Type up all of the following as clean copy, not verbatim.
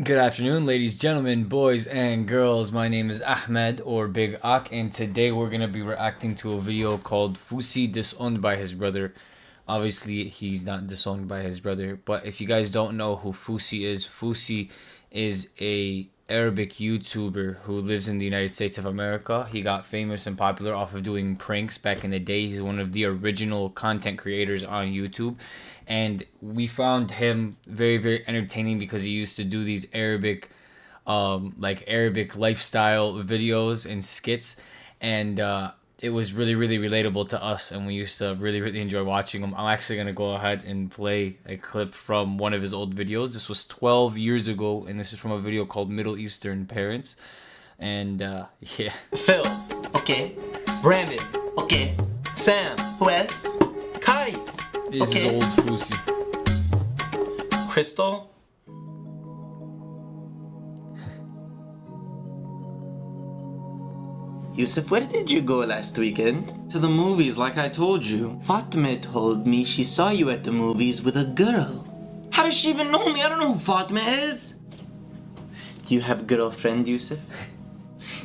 Good afternoon, ladies, gentlemen, boys, and girls. My name is Ahmed, or BigAck, and today we're going to be reacting to a video called Fousey Disowned by His Brother. Obviously, he's not disowned by his brother, but if you guys don't know who Fousey is a Arabic YouTuber who lives in the United States of America. He got famous and popular off of doing pranks back in the day. He's one of the original content creators on YouTube, and we found him very, very entertaining because he used to do these Arabic, Arabic lifestyle videos and skits, and it was really, really relatable to us, and we used to really, really enjoy watching him. I'm actually gonna go ahead and play a clip from one of his old videos. This was 12 years ago, and this is from a video called Middle Eastern Parents. And yeah. Phil, okay. Brandon, okay. Sam, who else? Kais, this is old Fousey. Crystal. Yousef, where did you go last weekend? To the movies, like I told you. Fatima told me she saw you at the movies with a girl. How does she even know me? I don't know who Fatima is. Do you have a girlfriend, Yousef?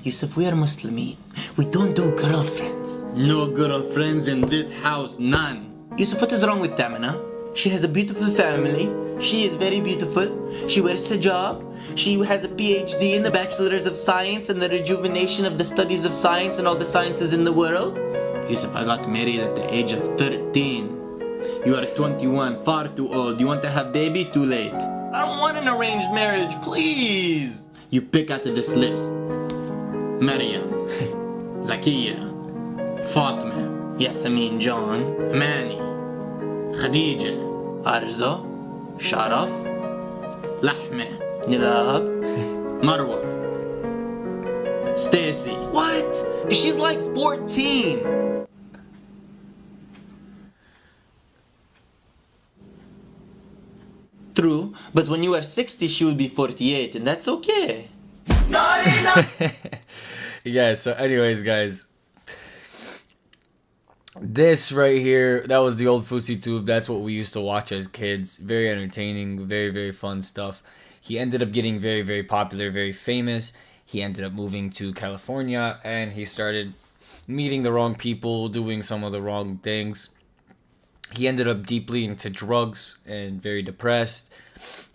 Yousef, we are Muslimin. We don't do girlfriends. No girlfriends in this house, none. Yousef, what is wrong with Tamina? She has a beautiful family. She is very beautiful. She wears hijab. She has a PhD in the Bachelor's of Science and the rejuvenation of the studies of science and all the sciences in the world. Yousef, I got married at the age of 13. You are 21, far too old. You want to have baby? Too late. I don't want an arranged marriage, please. You pick out of this list. Maryam, Zakiya, Fatima, Yasemin John, Manny, Khadija, Arzo, Sharaf, Lahme, Nilab, Marwa, Stacy. What? She's like 14. True, but when you are 60, she will be 48, and that's okay. Not enough. Yeah, so anyways, guys. This right here, that was the old FouseyTube. That's what we used to watch as kids. Very entertaining, very, very fun stuff. He ended up getting very, very popular, very famous. He ended up moving to California, and he started meeting the wrong people, doing some of the wrong things. He ended up deeply into drugs and very depressed.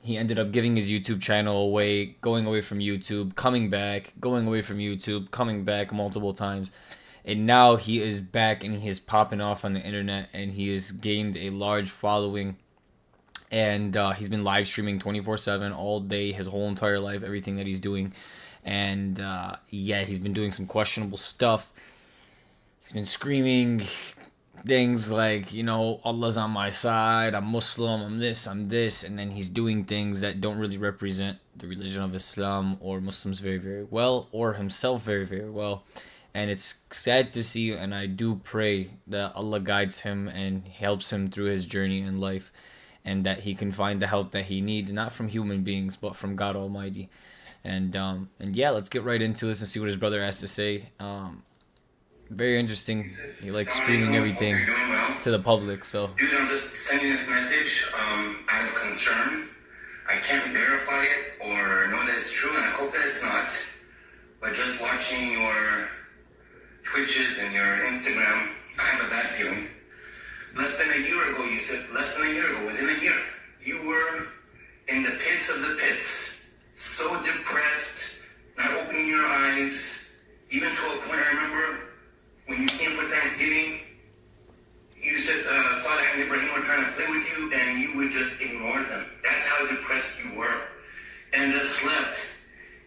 He ended up giving his YouTube channel away, going away from YouTube, coming back, going away from YouTube, coming back multiple times. And now he is back and he is popping off on the internet, and he has gained a large following, and he's been live streaming 24/7 all day, his whole entire life, everything that he's doing. And yeah, he's been doing some questionable stuff. He's been screaming things like, you know, Allah's on my side, I'm Muslim, I'm this, and then he's doing things that don't really represent the religion of Islam or Muslims very, very well, or himself very, very well. And it's sad to see, and I do pray that Allah guides him and helps him through his journey in life, and that he can find the help that he needs, not from human beings, but from God Almighty. And yeah, let's get right into this and see what his brother has to say. Very interesting. He likes screaming everything to the public, so. Dude, I'm just sending this message out of concern. I can't verify it or know that it's true, and I hope that it's not. But just watching your Twitches and your Instagram, I have a bad feeling. Less than a year ago, Yousef, less than a year ago, within a year, you were in the pits of the pits, so depressed, not opening your eyes, even to a point I remember when you came for Thanksgiving, Yousef, Salah and Ibrahim were trying to play with you, and you would just ignore them. That's how depressed you were, and just slept.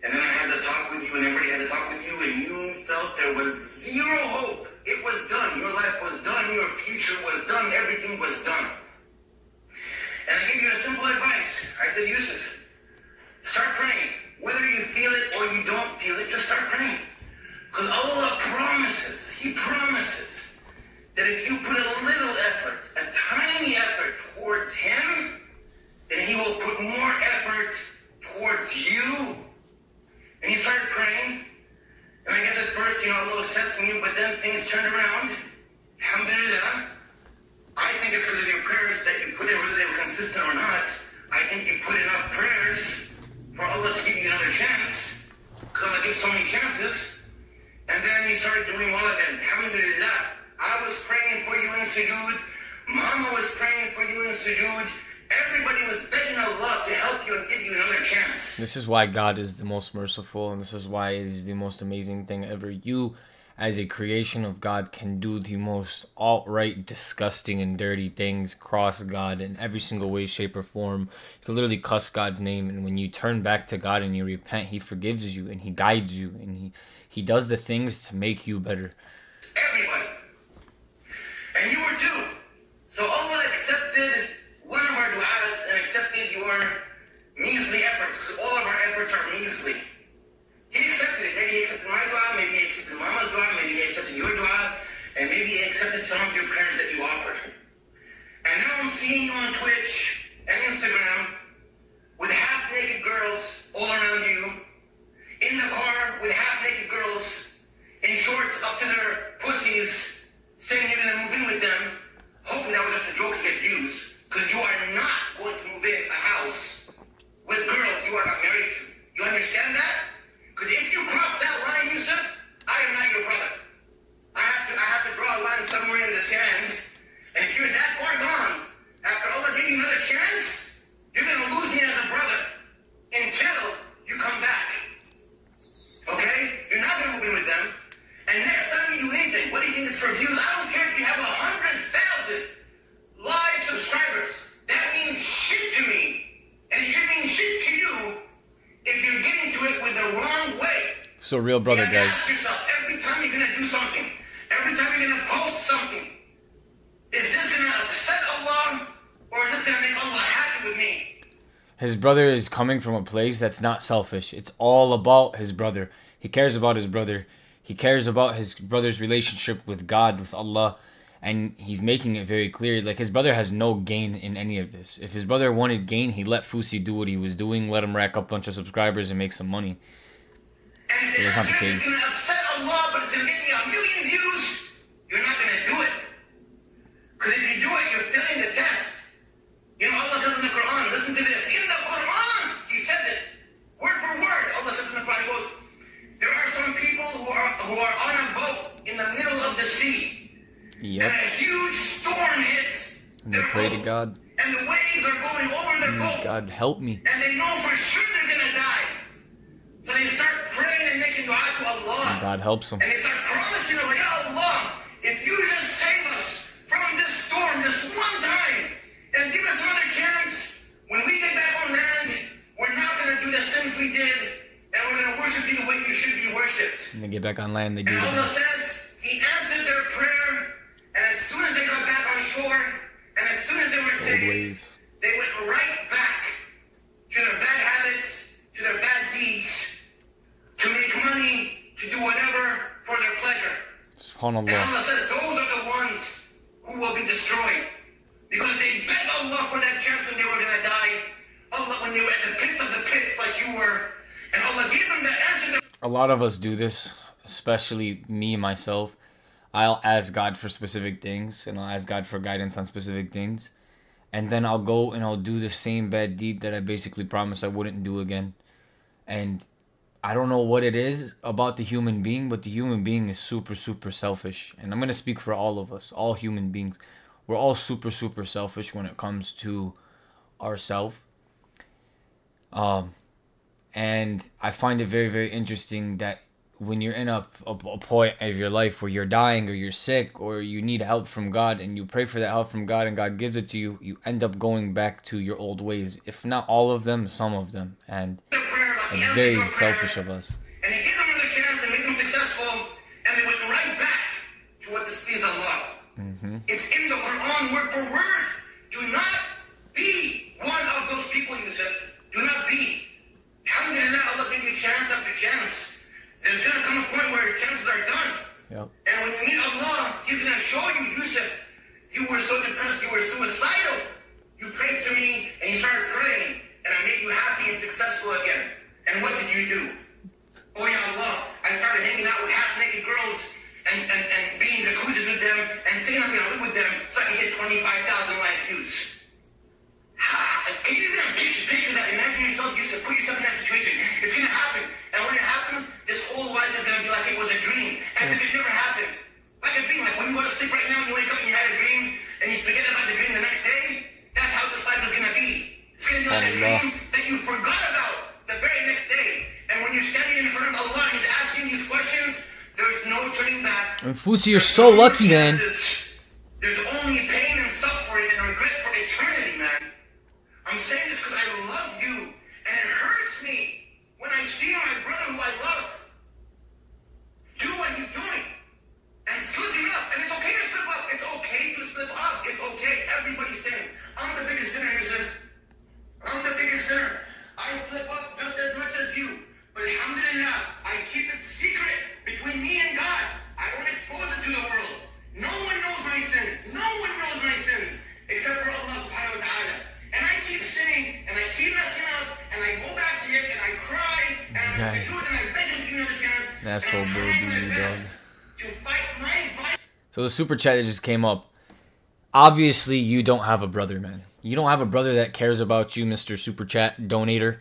And then I had to talk with you, and everybody had to talk with you, and you felt there was zero hope. It was done. Your life was done. Your future was done. Everything was done. And I gave you a simple advice. I said, Yousef, start praying. Whether you feel it or you don't feel it, just start praying. Because Allah promises, He promises, that if you put a little effort, a tiny effort towards Him, then He will put more effort towards you. And you started praying, and I guess at first, you know, Allah was testing you, but then things turned around. Alhamdulillah. I think it's because of your prayers that you put in, whether they were consistent or not. I think you put enough prayers for Allah so many chances. And then he started doing all of them. Alhamdulillah, I was praying for you in sujood. Mama was praying for you in sujood. Everybody was begging Allah to help you and give you another chance. This is why God is the most merciful, and this is why it is the most amazing thing ever. You, as a creation of God, can do the most outright disgusting and dirty things, cross God in every single way, shape, or form. You can literally cuss God's name, and when you turn back to God and you repent, He forgives you and He guides you and He does the things to make you better. Everybody. And you were too. So Allah accepted one of our du'as and accepted your measly efforts, because all of our efforts are measly. He accepted it. Maybe he accepted my du'a, maybe he accepted Mama's du'a, maybe he accepted your du'a, and maybe he accepted some of your prayers that you offered. And now I'm seeing you on Twitch and Instagram with half-naked girls all around you, in the car with half-naked girls, in shorts up to their pussies, saying you're going to move in with them, hoping that was just a joke to get views, because you are not going to move in a house with girls you are not married to. You understand that? Because if you cross that line, Yousef, I am not your brother. I have to draw a line somewhere in the sand. And if you're that far gone, after Allah gave you another chance, you're going to lose me as a brother until you come back. Okay? You're not going to move in with them. And next time you do anything, what do you think it's for views? I don't care if you have 100,000 live subscribers. That means shit to me. And it should mean shit to you if you're getting to it with the wrong way. So real brother, guys. Ask yourself, every time you're gonna do something, every time you're gonna post something, is this gonna upset Allah or is this gonna make Allah happy with me? His brother is coming from a place that's not selfish. It's all about his brother. He cares about his brother. He cares about his brother's relationship with God, with Allah. And he's making it very clear, like, his brother has no gain in any of this. If his brother wanted gain, he let Fousey do what he was doing, let him rack up a bunch of subscribers and make some money. And so that's not the case. It's going to upset Allah, but it's going to get me 1,000,000 views. You're not going to do it. Because if you do it, you're failing the test. You know, Allah says in the Quran, listen to this. In the Quran, He says it. Word for word, Allah says in the Quran, He goes, there are some people who are on a boat in the middle of the sea. Yep. And a huge storm hits. And they pray to God. And the waves are going over their boat. God help me. And they know for sure they're going to die. So they start praying and making dua to Allah. And God helps them. And they start promising them, like, oh, Allah, if you just save us from this storm this one time and give us another chance, when we get back on land, we're not going to do the sins we did and we're going to worship you the way you should be worshipped. And they get back on land, they do. And Allah says, He answered their prayer. And as soon as they got back on shore, and as soon as they were saved, they went right back to their bad habits, to their bad deeds, to make money, to do whatever for their pleasure. SubhanAllah. And Allah says those are the ones who will be destroyed. Because they begged Allah for that chance when they were going to die. Allah, when they were at the pits of the pits like you were. And Allah gave them the answer. A lot of us do this, especially me, myself. I'll ask God for specific things, and I'll ask God for guidance on specific things. And then I'll go and I'll do the same bad deed that I basically promised I wouldn't do again. And I don't know what it is about the human being, but the human being is super, super selfish. And I'm going to speak for all of us, all human beings. We're all super, super selfish when it comes to ourselves. And I find it very, very interesting that when you're in a point of your life where you're dying or you're sick or you need help from God and you pray for that help from God and God gives it to you, you end up going back to your old ways. If not all of them, some of them. And it's very selfish of us. And He gave them another chance and made them successful and they went right back to what displeased Allah. It's in the Quran word for word. Do not be one of those people, Yousef. Do not be. Alhamdulillah, Allah gave you chance after chance. There's going to come a point where your chances are done. Yep. And when you meet Allah, He's going to show you, Yousef, you were so depressed, you were suicidal. You prayed to me, and you started praying, and I made you happy and successful again. And what did you do? Oh, ya Allah, I started hanging out with half-naked girls and being jacuzzis with them and saying I'm going to live with them so I can get 25,000 live views. Can you even picture that? Imagine yourself, Yousef, put yourself in that situation. It's going to happen. And when it happens, this whole And Fousey, you're so lucky, man. There's only pain and suffering and regret for eternity, man. I'm saying this because I love you, and it hurts me when I see my brother who I love do what he's doing and slipping up. And it's okay to slip up. It's okay to slip up. It's okay. Everybody sins. I'm the biggest sinner, Yousef. I'm the biggest sinner. I slip up just as much as you. But alhamdulillah, I keep it secret between me and God. I don't expose it to the world. No one knows my sins. No one knows my sins except for Allah subhanahu wa ta'ala. And I keep sinning and I keep messing up and I go back to it and I cry and I do it and I beg him to give me another chance. That's so big. So the super chat that just came up. Obviously, you don't have a brother, man. You don't have a brother that cares about you, Mr. Super Chat Donator.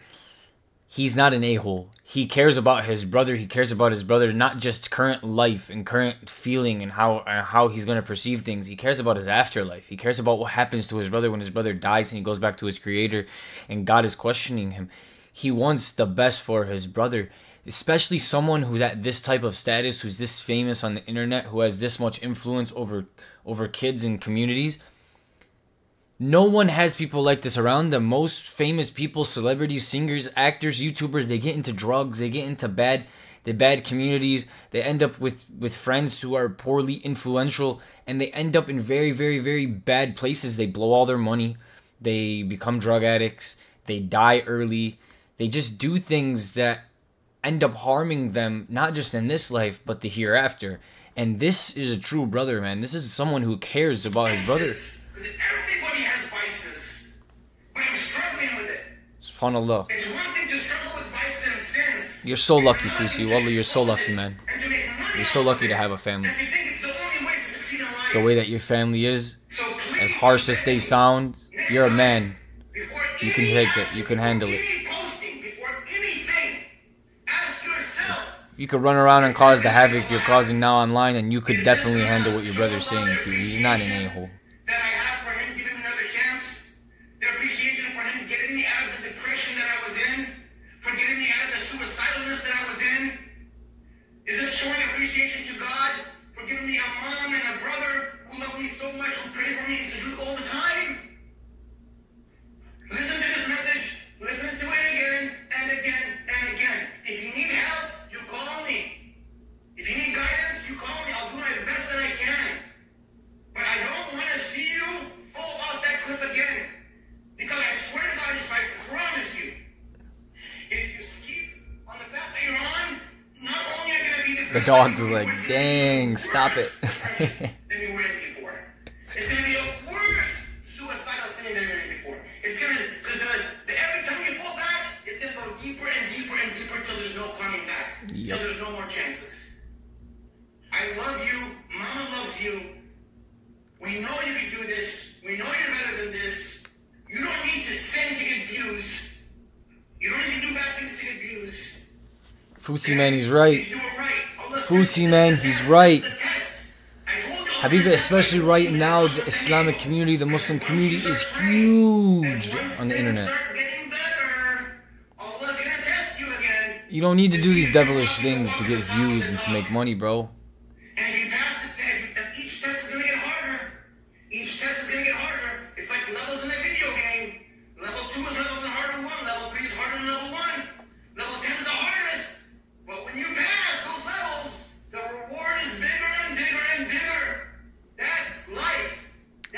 He's not an a-hole. He cares about his brother. He cares about his brother, not just current life and current feeling and how he's going to perceive things. He cares about his afterlife. He cares about what happens to his brother when his brother dies and he goes back to his creator and God is questioning him. He wants the best for his brother, especially someone who's at this type of status, who's this famous on the internet, who has this much influence over kids and communities. No one has people like this around them. Most famous people, celebrities, singers, actors, YouTubers, they get into drugs, they get into the bad communities, they end up with friends who are poorly influential, and they end up in very, very, very bad places. They blow all their money, they become drug addicts, they die early, they just do things that end up harming them, not just in this life, but the hereafter. And this is a true brother, man. This is someone who cares about his brother. Everybody has vices, but I'm struggling with it. SubhanAllah. It's one thing to struggle with vices and sins. You're so lucky, Fousey. Wallah, you're so lucky, man. You're so lucky to have a family. And you think it's the only way to succeed in life. The way that your family is, so please, as harsh as they sound, you're a man. You can take it. You can handle it. You could run around and cause the havoc you're causing now online, and you could definitely handle what your brother's saying to you. He's not an a-hole. The dog's like, dang, stop it. Than you were in before. It's going to be a worse suicidal thing than you were in before. It's going to, because every time you fall back, it's going to go deeper and deeper and deeper until there's no coming back. Yep. Till there's no more chances. I love you. Mama loves you. We know you can do this. We know you're better than this. You don't need to sin to get views. You don't need to do bad things to get views. Fousey, man, he's right. Fousey, man, he's right. Habib, especially right now, the Islamic community, the Muslim community is huge on the internet. You don't need to do these devilish things to get views and to make money, bro.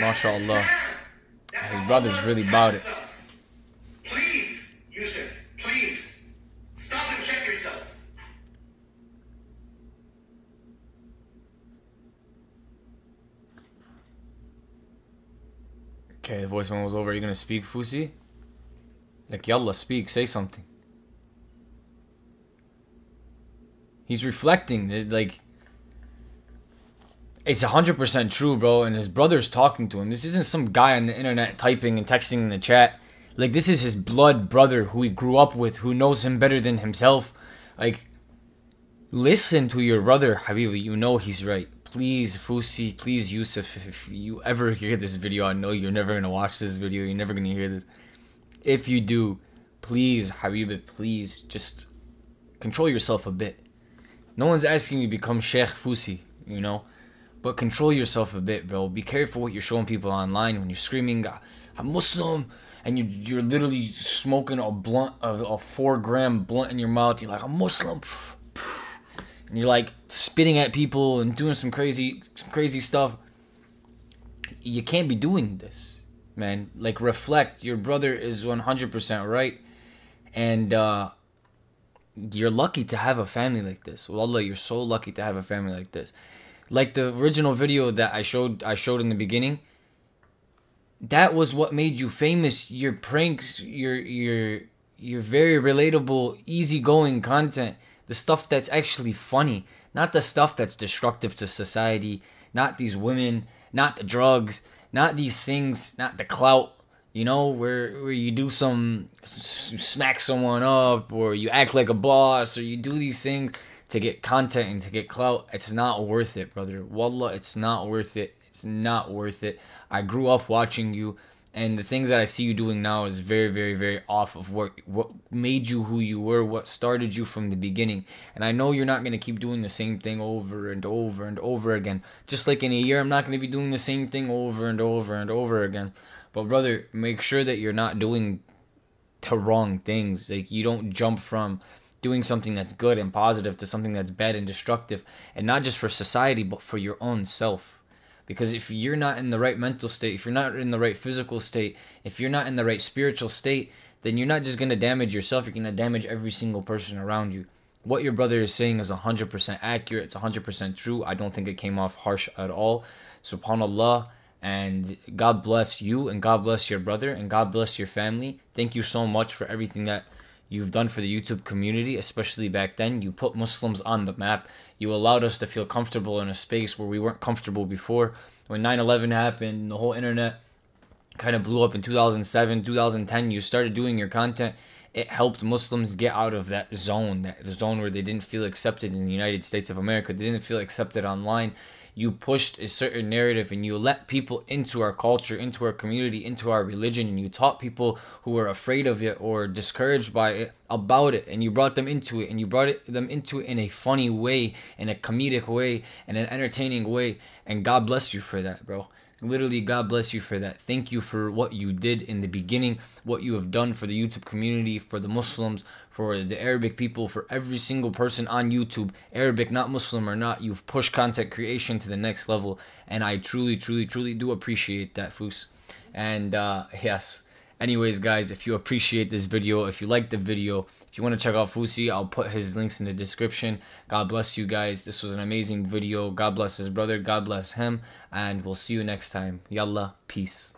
MashaAllah. His brother's really about it. Please, Yousef, please. Stop and check yourself. Okay, the voice one was over. Are you going to speak, Fousey? Like, yalla, speak. Say something. He's reflecting. Like, it's 100% true, bro, and his brother's talking to him. This isn't some guy on the internet typing and texting in the chat. Like, this is his blood brother who he grew up with, who knows him better than himself. Like, listen to your brother, Habibi. You know he's right. Please, Fousey, please, Yousef, if you ever hear this video, I know you're never going to watch this video. You're never going to hear this. If you do, please, Habibi, please, just control yourself a bit. No one's asking you to become Sheikh Fousey. you know? But control yourself a bit, bro. Be careful what you're showing people online when you're screaming, I'm Muslim, and you're literally smoking a blunt, a 4-gram blunt in your mouth. You're like, I'm Muslim. And you're like spitting at people and doing some crazy stuff. You can't be doing this, man. Like, reflect. Your brother is 100% right. And you're lucky to have a family like this. Wallah, you're so lucky to have a family like this. Like the original video that I showed in the beginning, that was what made you famous. Your pranks, your very relatable, easygoing content, the stuff that's actually funny, not the stuff that's destructive to society, not these women, not the drugs, not these things, not the clout. You know, where you do some, smack someone up, or you act like a boss, or you do these things to get content and to get clout. It's not worth it, brother. Wallah, it's not worth it. It's not worth it. I grew up watching you, and the things that I see you doing now is very, very, very off of what made you who you were, what started you from the beginning. And I know you're not going to keep doing the same thing over and over and over again. Just like in a year, I'm not going to be doing the same thing over and over and over again. But brother, make sure that you're not doing the wrong things. Like, you don't jump from doing something that's good and positive to something that's bad and destructive. And not just for society, but for your own self. Because if you're not in the right mental state, if you're not in the right physical state, if you're not in the right spiritual state, then you're not just going to damage yourself, you're going to damage every single person around you. What your brother is saying is 100% accurate, it's 100% true. I don't think it came off harsh at all. SubhanAllah. And God bless you, and God bless your brother, and God bless your family. Thank you so much for everything that you've done for the YouTube community, especially back then. You put Muslims on the map. You allowed us to feel comfortable in a space where we weren't comfortable before. When 9/11 happened, the whole internet kind of blew up in 2007, 2010. You started doing your content. It helped Muslims get out of that zone where they didn't feel accepted in the United States of America. They didn't feel accepted online. You pushed a certain narrative and you let people into our culture, into our community, into our religion, and you taught people who were afraid of it or discouraged by it about it, and you brought them into it, and you brought them into it in a funny way, in a comedic way, in an entertaining way, and God bless you for that, bro. Literally, God bless you for that. Thank you for what you did in the beginning, what you have done for the YouTube community, for the Muslims, for the Arabic people, for every single person on YouTube, Arabic, not Muslim or not. You've pushed content creation to the next level, and I truly, truly, truly do appreciate that, Fous. And yes. Anyways, guys, if you appreciate this video, if you like the video, if you want to check out Fousey, I'll put his links in the description. God bless you guys. This was an amazing video. God bless his brother. God bless him. And we'll see you next time. Yalla. Peace.